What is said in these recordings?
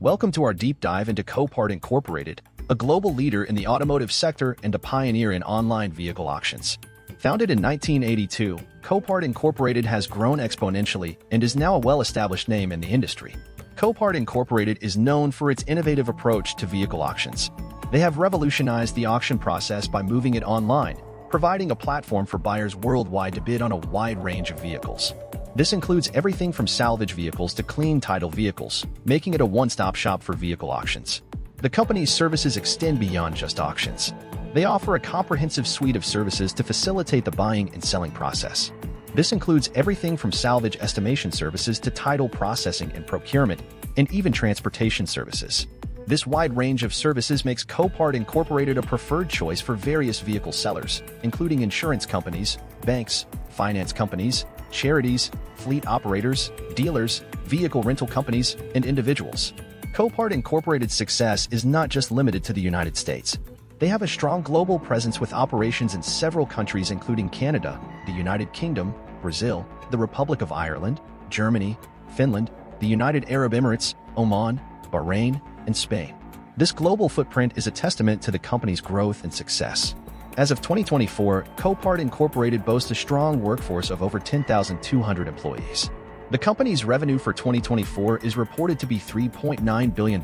Welcome to our deep dive into Copart Incorporated, a global leader in the automotive sector and a pioneer in online vehicle auctions. Founded in 1982, Copart Incorporated has grown exponentially and is now a well-established name in the industry. Copart Incorporated is known for its innovative approach to vehicle auctions. They have revolutionized the auction process by moving it online, providing a platform for buyers worldwide to bid on a wide range of vehicles. This includes everything from salvage vehicles to clean title vehicles, making it a one-stop shop for vehicle auctions. The company's services extend beyond just auctions. They offer a comprehensive suite of services to facilitate the buying and selling process. This includes everything from salvage estimation services to title processing and procurement, and even transportation services. This wide range of services makes Copart Incorporated a preferred choice for various vehicle sellers, including insurance companies, banks, finance companies, charities, fleet operators, dealers, vehicle rental companies, and individuals. Copart Incorporated's success is not just limited to the United States. They have a strong global presence with operations in several countries including Canada, the United Kingdom, Brazil, the Republic of Ireland, Germany, Finland, the United Arab Emirates, Oman, Bahrain, and Spain. This global footprint is a testament to the company's growth and success. As of 2024, Copart Incorporated boasts a strong workforce of over 10,200 employees. The company's revenue for 2024 is reported to be $3.9 billion.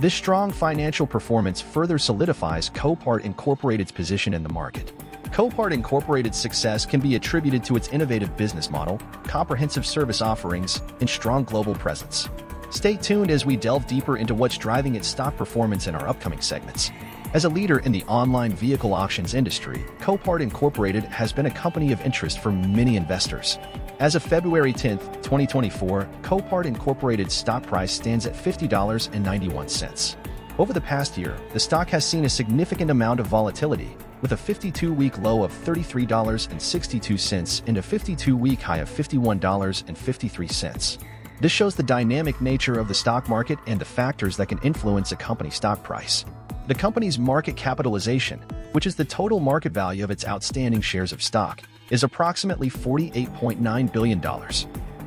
This strong financial performance further solidifies Copart Incorporated's position in the market. Copart Incorporated's success can be attributed to its innovative business model, comprehensive service offerings, and strong global presence. Stay tuned as we delve deeper into what's driving its stock performance in our upcoming segments. As a leader in the online vehicle auctions industry, Copart Incorporated has been a company of interest for many investors. As of February 10, 2024, Copart Incorporated's stock price stands at $50.91. Over the past year, the stock has seen a significant amount of volatility, with a 52-week low of $33.62 and a 52-week high of $51.53. This shows the dynamic nature of the stock market and the factors that can influence a company's stock price. The company's market capitalization, which is the total market value of its outstanding shares of stock, is approximately $48.9 billion.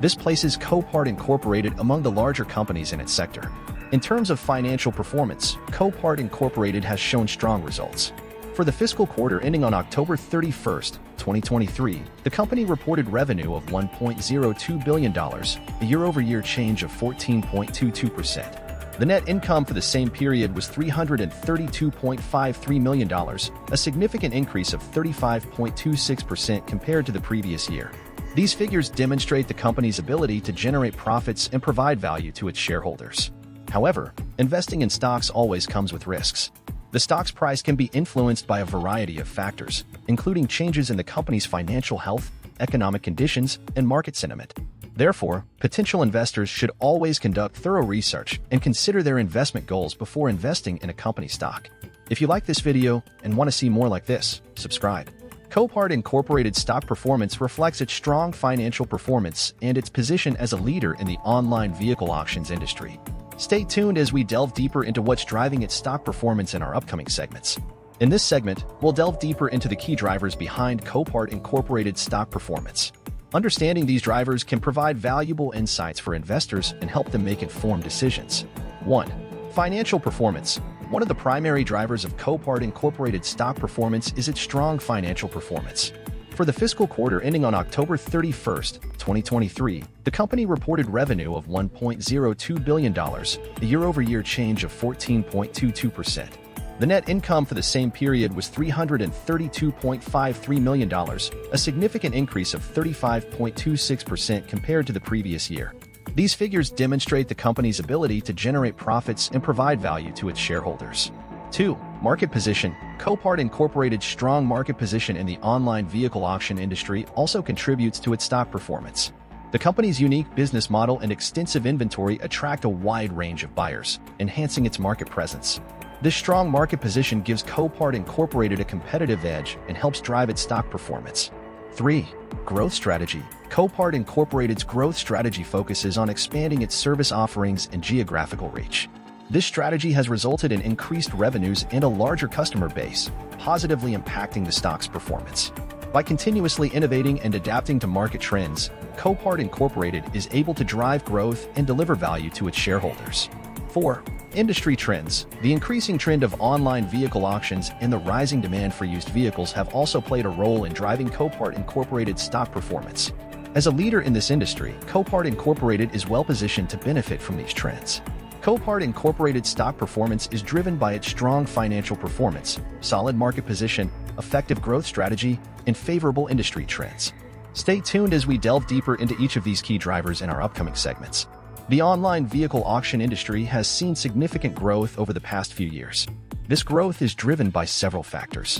This places Copart Incorporated among the larger companies in its sector. In terms of financial performance, Copart Incorporated has shown strong results. For the fiscal quarter ending on October 31, 2023, the company reported revenue of $1.02 billion, a year-over-year change of 14.22%. The net income for the same period was $332.53 million, a significant increase of 35.26% compared to the previous year. These figures demonstrate the company's ability to generate profits and provide value to its shareholders. However, investing in stocks always comes with risks. The stock's price can be influenced by a variety of factors, including changes in the company's financial health, economic conditions, and market sentiment. Therefore, potential investors should always conduct thorough research and consider their investment goals before investing in a company stock. If you like this video and want to see more like this, subscribe. Copart Incorporated's stock performance reflects its strong financial performance and its position as a leader in the online vehicle auctions industry. Stay tuned as we delve deeper into what's driving its stock performance in our upcoming segments. In this segment, we'll delve deeper into the key drivers behind Copart Incorporated's stock performance. Understanding these drivers can provide valuable insights for investors and help them make informed decisions. 1. Financial performance. One of the primary drivers of Copart Incorporated's stock performance is its strong financial performance. For the fiscal quarter ending on October 31, 2023, the company reported revenue of $1.02 billion, a year-over-year change of 14.22%. The net income for the same period was $332.53 million, a significant increase of 35.26% compared to the previous year. These figures demonstrate the company's ability to generate profits and provide value to its shareholders. 2. Market position. Copart Incorporated's strong market position in the online vehicle auction industry also contributes to its stock performance. The company's unique business model and extensive inventory attract a wide range of buyers, enhancing its market presence. This strong market position gives Copart Incorporated a competitive edge and helps drive its stock performance. 3. Growth strategy. Copart Incorporated's growth strategy focuses on expanding its service offerings and geographical reach. This strategy has resulted in increased revenues and a larger customer base, positively impacting the stock's performance. By continuously innovating and adapting to market trends, Copart Incorporated is able to drive growth and deliver value to its shareholders. 4. Industry trends. The increasing trend of online vehicle auctions and the rising demand for used vehicles have also played a role in driving Copart Incorporated's stock performance. As a leader in this industry, Copart Incorporated is well-positioned to benefit from these trends. Copart Incorporated's stock performance is driven by its strong financial performance, solid market position, effective growth strategy, and favorable industry trends. Stay tuned as we delve deeper into each of these key drivers in our upcoming segments. The online vehicle auction industry has seen significant growth over the past few years. This growth is driven by several factors.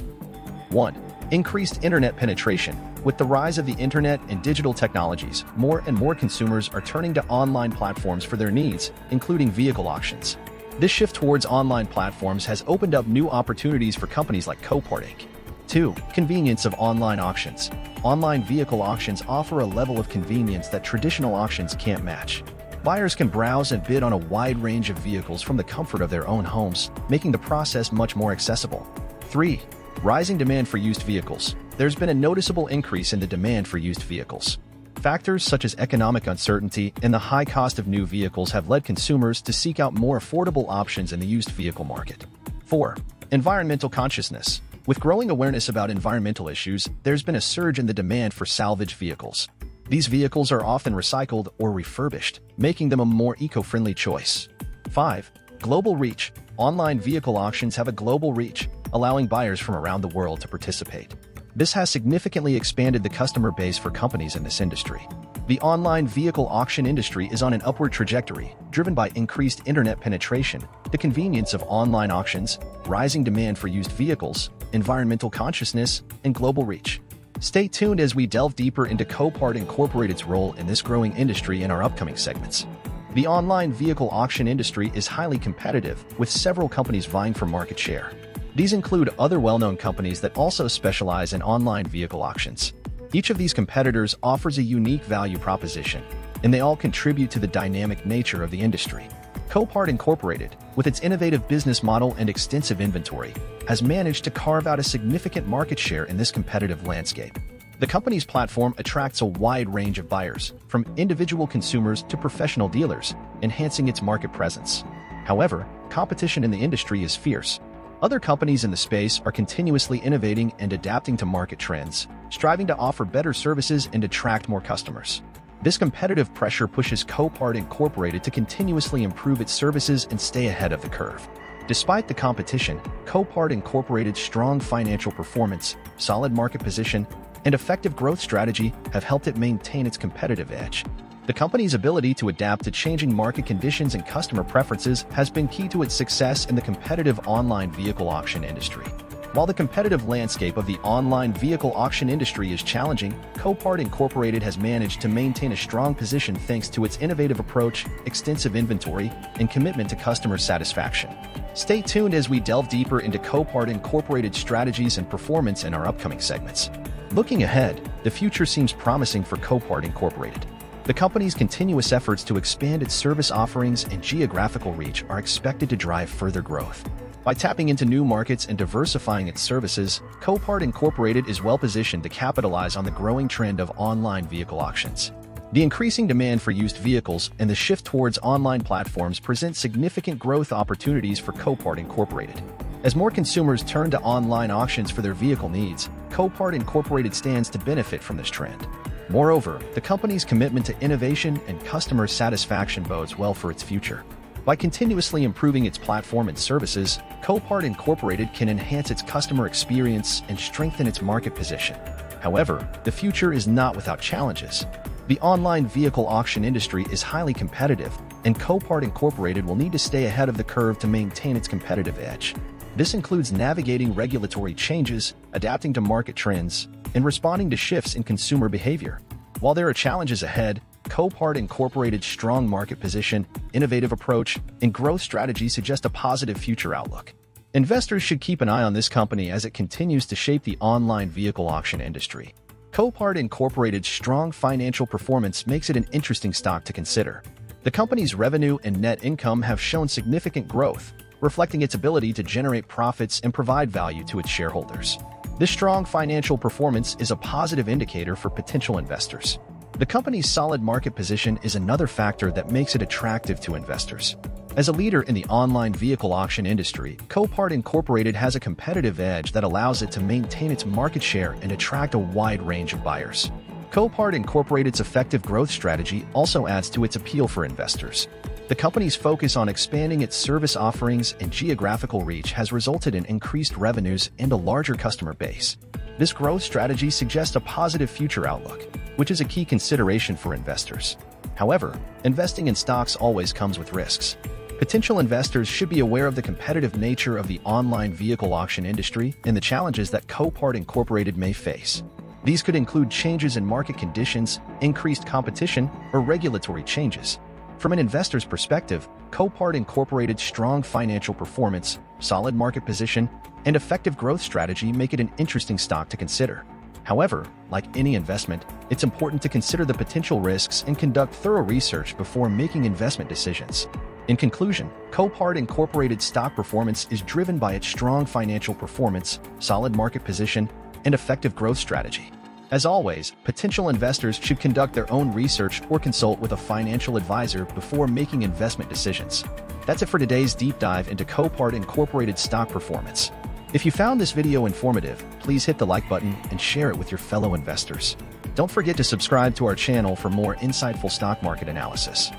1. Increased internet penetration. With the rise of the internet and digital technologies, more and more consumers are turning to online platforms for their needs, including vehicle auctions. This shift towards online platforms has opened up new opportunities for companies like Copart Inc. 2. Convenience of online auctions. Online vehicle auctions offer a level of convenience that traditional auctions can't match. Buyers can browse and bid on a wide range of vehicles from the comfort of their own homes, making the process much more accessible. 3. Rising demand for used vehicles. There's been a noticeable increase in the demand for used vehicles. Factors such as economic uncertainty and the high cost of new vehicles have led consumers to seek out more affordable options in the used vehicle market. 4. Environmental consciousness. With growing awareness about environmental issues, there's been a surge in the demand for salvage vehicles. These vehicles are often recycled or refurbished, making them a more eco-friendly choice. 5. Global reach. Online vehicle auctions have a global reach, allowing buyers from around the world to participate. This has significantly expanded the customer base for companies in this industry. The online vehicle auction industry is on an upward trajectory, driven by increased internet penetration, the convenience of online auctions, rising demand for used vehicles, environmental consciousness, and global reach. Stay tuned as we delve deeper into Copart Incorporated's role in this growing industry in our upcoming segments. The online vehicle auction industry is highly competitive, with several companies vying for market share. These include other well-known companies that also specialize in online vehicle auctions. Each of these competitors offers a unique value proposition, and they all contribute to the dynamic nature of the industry. Copart Incorporated, with its innovative business model and extensive inventory, has managed to carve out a significant market share in this competitive landscape. The company's platform attracts a wide range of buyers, from individual consumers to professional dealers, enhancing its market presence. However, competition in the industry is fierce. Other companies in the space are continuously innovating and adapting to market trends, striving to offer better services and attract more customers. This competitive pressure pushes Copart Incorporated to continuously improve its services and stay ahead of the curve. Despite the competition, Copart Incorporated's strong financial performance, solid market position, and effective growth strategy have helped it maintain its competitive edge. The company's ability to adapt to changing market conditions and customer preferences has been key to its success in the competitive online vehicle auction industry. While the competitive landscape of the online vehicle auction industry is challenging, Copart Incorporated has managed to maintain a strong position thanks to its innovative approach, extensive inventory, and commitment to customer satisfaction. Stay tuned as we delve deeper into Copart Incorporated's strategies and performance in our upcoming segments. Looking ahead, the future seems promising for Copart Incorporated. The company's continuous efforts to expand its service offerings and geographical reach are expected to drive further growth. By tapping into new markets and diversifying its services, Copart Incorporated is well-positioned to capitalize on the growing trend of online vehicle auctions. The increasing demand for used vehicles and the shift towards online platforms present significant growth opportunities for Copart Incorporated. As more consumers turn to online auctions for their vehicle needs, Copart Incorporated stands to benefit from this trend. Moreover, the company's commitment to innovation and customer satisfaction bodes well for its future. By continuously improving its platform and services, Copart Incorporated can enhance its customer experience and strengthen its market position. However, the future is not without challenges. The online vehicle auction industry is highly competitive, and Copart Incorporated will need to stay ahead of the curve to maintain its competitive edge. This includes navigating regulatory changes, adapting to market trends, and responding to shifts in consumer behavior. While there are challenges ahead, Copart Incorporated's strong market position, innovative approach, and growth strategy suggest a positive future outlook. Investors should keep an eye on this company as it continues to shape the online vehicle auction industry. Copart Incorporated's strong financial performance makes it an interesting stock to consider. The company's revenue and net income have shown significant growth, reflecting its ability to generate profits and provide value to its shareholders. This strong financial performance is a positive indicator for potential investors. The company's solid market position is another factor that makes it attractive to investors. As a leader in the online vehicle auction industry, Copart Incorporated has a competitive edge that allows it to maintain its market share and attract a wide range of buyers. Copart Incorporated's effective growth strategy also adds to its appeal for investors. The company's focus on expanding its service offerings and geographical reach has resulted in increased revenues and a larger customer base. This growth strategy suggests a positive future outlook, which is a key consideration for investors. However, investing in stocks always comes with risks. Potential investors should be aware of the competitive nature of the online vehicle auction industry and the challenges that Copart Incorporated may face. These could include changes in market conditions, increased competition, or regulatory changes. From an investor's perspective, Copart Incorporated's strong financial performance, solid market position, and effective growth strategy make it an interesting stock to consider. However, like any investment, it's important to consider the potential risks and conduct thorough research before making investment decisions. In conclusion, Copart Incorporated's stock performance is driven by its strong financial performance, solid market position, and effective growth strategy. As always, potential investors should conduct their own research or consult with a financial advisor before making investment decisions. That's it for today's deep dive into Copart Incorporated's stock performance. If you found this video informative, please hit the like button and share it with your fellow investors. Don't forget to subscribe to our channel for more insightful stock market analysis.